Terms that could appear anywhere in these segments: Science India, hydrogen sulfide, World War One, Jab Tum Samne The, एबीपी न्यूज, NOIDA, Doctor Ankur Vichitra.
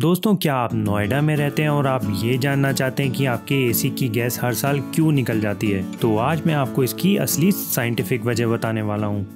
दोस्तों, क्या आप नोएडा में रहते हैं और आप ये जानना चाहते हैं कि आपके एसी की गैस हर साल क्यों निकल जाती है? तो आज मैं आपको इसकी असली साइंटिफिक वजह बताने वाला हूँ।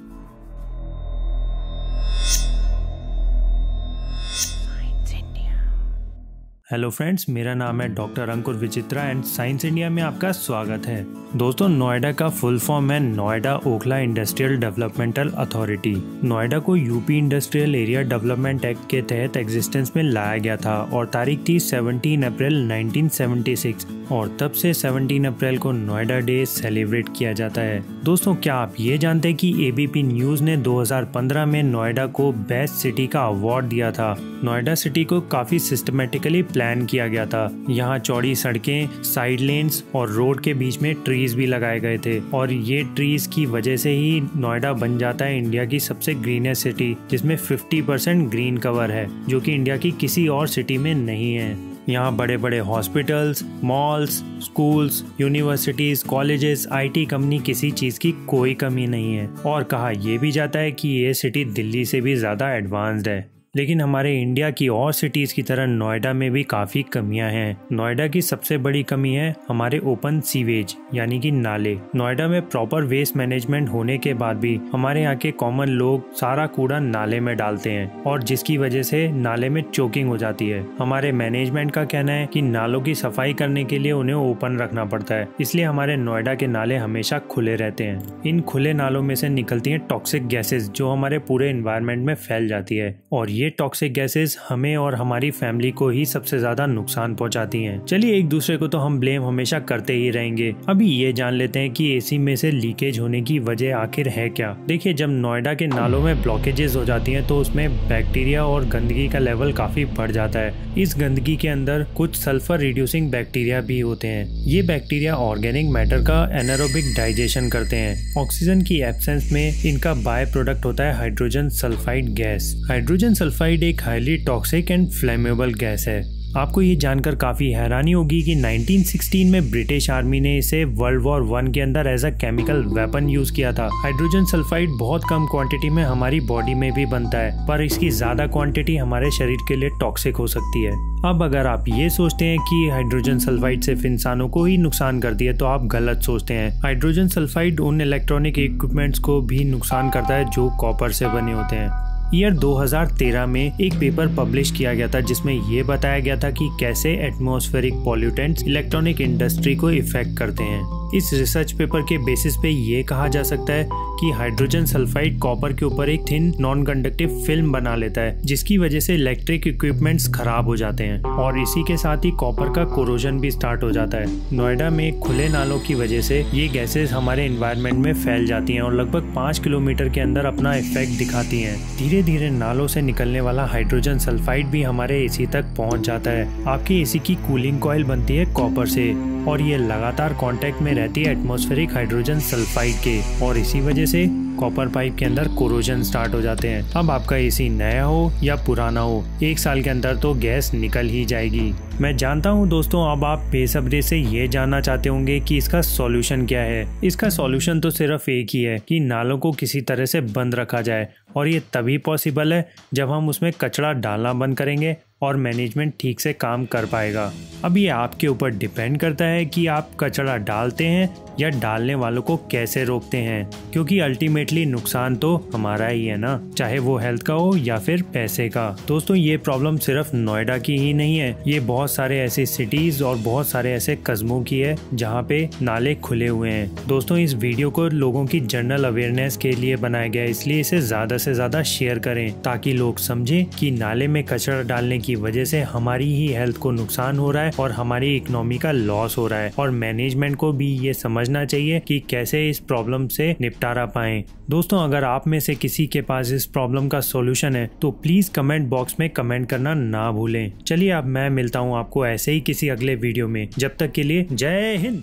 हेलो फ्रेंड्स, मेरा नाम है doctor Ankur Vichitra and science India में आपका स्वागत है। दोस्तों, नोएडा का फुल फॉर्म है Noida Okhla industrial developmental authority. Noida को UP industrial area development act के तहत एग्जिस्टेंस में लाया गया था और तारीख थी 17 अप्रैल 1976 और तब से 17 अप्रैल को नोएडा डे सेलिब्रेट किया जाता है। दोस्तों, क्या आप ये जानते हैं कि एबीपी न्यूज ने 2015 में नोएडा को बेस्ट सिटी का अवार्ड दिया था। नोएडा सिटी को काफी सिस्टमेटिकली प्लान किया गया था। यहाँ चौड़ी सड़कें, साइड लेन्स और रोड के बीच में ट्रीज भी लगाए गए थे और ये ट्रीज की वजह से ही नोएडा बन जाता है इंडिया की सबसे ग्रीनेस्ट सिटी, जिसमें 50% ग्रीन कवर है, जो कि इंडिया की किसी और सिटी में नहीं है। यहाँ बड़े बड़े hospitals, malls, schools, universities, colleges, IT company, किसी चीज़ की कोई कमी नहीं है। और कहा यह भी जाता है कि ये सिटी दिल्ली से भी ज़्यादा एडवांस्ड है। लेकिन हमारे इंडिया की और सिटीज़ की तरह नोएडा में भी काफ़ी कमियां हैं। नोएडा की सबसे बड़ी कमी है हमारे ओपन सीवेज यानी कि नाले। नोएडा में प्रॉपर वेस्ट मैनेजमेंट होने के बाद भी हमारे यहाँ के कॉमन लोग सारा कूड़ा नाले में डालते हैं और जिसकी वजह से नाले में चोकिंग हो जाती है। हमारे मैनेजमेंट का कहना है कि नालों की सफाई करने के लिए उन्हें ओपन रखना पड़ता है, इसलिए हमारे नोएडा के नाले हमेशा खुले रहते हैं। इन खुले नालों में से निकलती हैं टॉक्सिक गैसेज, जो हमारे पूरे एनवायरमेंट में फैल जाती है और ये टॉक्सिक गैसेस हमें और हमारी फैमिली को ही सबसे ज्यादा नुकसान पहुंचाती हैं। चलिए, एक दूसरे को तो हम ब्लेम हमेशा करते ही रहेंगे। अभी ये जान लेते हैं कि एसी में से लीकेज होने की वजह आखिर है क्या। देखिए, जब नोएडा के नालों में ब्लॉकेजेस हो जाती हैं तो उसमें बैक्टीरिया और गंदगी का लेवल काफी बढ़ जाता है। इस गंदगी के अंदर कुछ सल्फर रिड्यूसिंग बैक्टीरिया भी होते हैं। ये बैक्टीरिया ऑर्गेनिक मैटर का एनारोबिक डाइजेशन करते हैं। ऑक्सीजन की एब्सेंस में इनका बाय प्रोडक्ट होता है hydrogen sulphide gas. Hydrogen sulphide एक highly toxic and flammable gas है। आपको ये जानकर काफ़ी हैरानी होगी कि 1916 में ब्रिटिश आर्मी ने इसे वर्ल्ड वॉर 1 के अंदर as a chemical weapon use किया था। हाइड्रोजन सल्फाइड बहुत कम क्वांटिटी में हमारी बॉडी में भी बनता है, पर इसकी ज़्यादा क्वांटिटी हमारे शरीर के लिए टॉक्सिक हो सकती है। अब अगर आप ये सोचते हैं कि हाइड्रोजन सल्फाइड सिर्फ इंसानों को ही नुकसान करती है तो आप गलत सोचते हैं। हाइड्रोजन सल्फाइड उन इलेक्ट्रॉनिक इक्विपमेंट्स को भी नुकसान करता है जो कॉपर से बने होते हैं। ईयर 2013 में एक पेपर पब्लिश किया गया था जिसमें ये बताया गया था कि कैसे एटमॉस्फेरिक पॉल्यूटेंट्स इलेक्ट्रॉनिक इंडस्ट्री को इफेक्ट करते हैं। इस रिसर्च पेपर के बेसिस पे ये कहा जा सकता है कि हाइड्रोजन सल्फाइड कॉपर के ऊपर एक थिन नॉन कंडक्टिव फिल्म बना लेता है, जिसकी वजह से इलेक्ट्रिक इक्विपमेंट्स खराब हो जाते हैं और इसी के साथ ही कॉपर का कोरोजन भी स्टार्ट हो जाता है। नोएडा में खुले नालों की वजह से ये गैसेज हमारे एनवायरमेंट में फैल जाती हैं और लगभग 5 किलोमीटर के अंदर अपना इफेक्ट दिखाती हैं। धीरे धीरे नालों से निकलने वाला हाइड्रोजन सल्फाइड भी हमारे एसी तक पहुंच जाता है। आपकी एसी की कूलिंग कॉइल बनती है कॉपर से और ये लगातार कांटेक्ट में रहती है एटमॉस्फेरिक हाइड्रोजन सल्फाइड के और इसी वजह से कॉपर पाइप के अंदर कोरोजन स्टार्ट हो जाते हैं। अब आपका एसी नया हो या पुराना हो, एक साल के अंदर तो गैस निकल ही जाएगी। मैं जानता हूं दोस्तों, अब आप बेसब्री से ये जानना चाहते होंगे कि इसका सॉल्यूशन क्या है। इसका सॉल्यूशन तो सिर्फ एक ही है कि नालों को किसी तरह से बंद रखा जाए और ये तभी पॉसिबल है जब हम उसमें कचरा डालना बंद करेंगे और मैनेजमेंट ठीक से काम कर पाएगा। अब ये आपके ऊपर डिपेंड करता है कि आप कचरा डालते हैं या डालने वालों को कैसे रोकते हैं, क्योंकि अल्टीमेटली नुकसान तो हमारा ही है ना, चाहे वो हेल्थ का हो या फिर पैसे का। दोस्तों, ये प्रॉब्लम सिर्फ नोएडा की ही नहीं है, ये बहुत सारे ऐसी सिटीज और बहुत सारे ऐसे कस्बों की है जहाँ पे नाले खुले हुए हैं। दोस्तों, इस वीडियो को लोगों की जनरल अवेयरनेस के लिए बनाया गया है, इसलिए इसे ज्यादा से ज्यादा शेयर करें ताकि लोग समझें कि नाले में कचरा डालने की वजह से हमारी ही हेल्थ को नुकसान हो रहा है और हमारी इकोनॉमी का लॉस हो रहा है और मैनेजमेंट को भी ये समझना चाहिए कि कैसे इस प्रॉब्लम से निपटारा पाएं। दोस्तों, अगर आप में से किसी के पास इस प्रॉब्लम का सॉल्यूशन है तो प्लीज कमेंट बॉक्स में कमेंट करना ना भूलें। चलिए, अब मैं मिलता हूं आपको ऐसे ही किसी अगले वीडियो में। जब तक के लिए जय हिंद।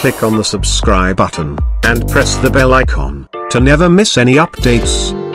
Click on the subscribe button and press the bell icon to never miss any updates.